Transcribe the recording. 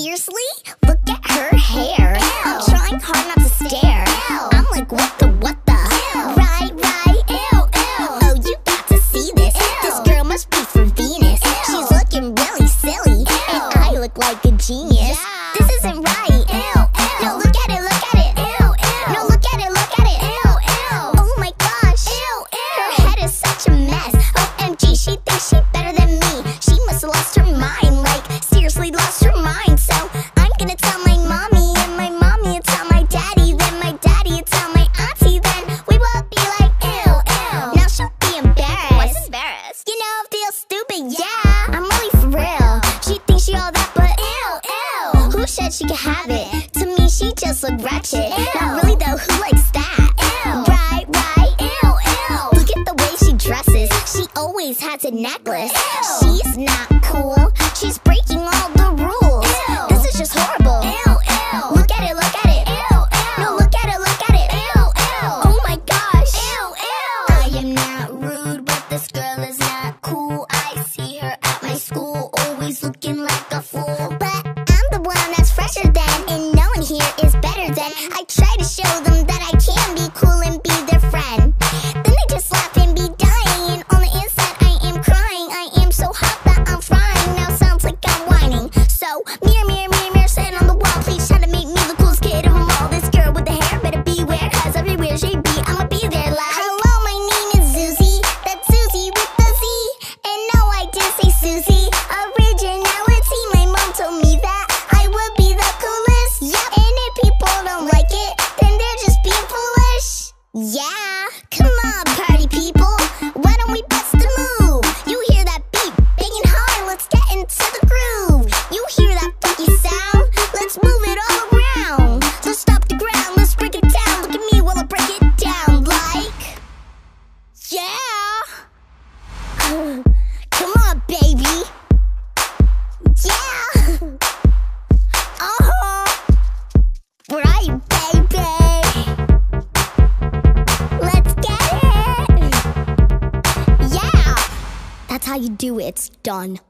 seriously? Look at her hair. Ew. I'm trying hard not to stare. Ew. I'm like, what the? Ew. Right, ew, ew. Oh, you got to see this. Ew. This girl must be from Venus. Ew. She's looking really silly. Ew. And I look like a genius. Yeah. This isn't right. Ew, ew. No, look at it. Ew, ew. No, look at it. Ew, ew. Oh my gosh. Ew, ew. Her head is such a mess. OMG, she thinks she's better than me. She must have lost her mind. Seriously lost her mind, so I'm gonna tell my mommy, and my mommy will tell my daddy, then my daddy will tell my auntie, then we will be like, ew, ew. Now she'll be embarrassed. What's embarrassed? You know, feel stupid, yeah. I'm really for real. She thinks she all that, but ew, ew. Who said she could have it? To me, she just looked wretched. Ew. Not really though, who likes that? Ew. Right, ew, ew. Look at the way she dresses. She always has a necklace. Ew. She's not cool. She's breaking all the rules. Ew. This is just horrible. Ew, ew. Look at it. Ew, ew. No, look at it. Ew, ew. Oh my gosh. Ew, ew. I am not rude, but this girl is not cool. I see her at my school, always looking like a fool. But I'm the one that's fresher than, and no one here is better than. I try to show them that I can be cool and be their friend. Then they just laugh and be dying. On the inside, I am crying. I am so hot that I'm frying now. Mirror, stand on the wall, please try to make me the coolest kid of them all. This girl with the hair better beware, cause everywhere she be, I'ma be there like, hello, my name is Susie, that's Susie with the Z. And no, I didn't say Susie, originality, my mom told me that I would be the coolest, yep. And if people don't like it, then they're just being foolish. Yeah, come on party people, why don't we bust a move? You hear that beat, banging hard, let's get into the groove. You hear that funky sound? Let's move it all around. Let's stop the ground, let's break it down. Look at me while I break it down like, yeah. Come on, baby. Yeah. Right, baby. Let's get it. Yeah. That's how you do it, it's done.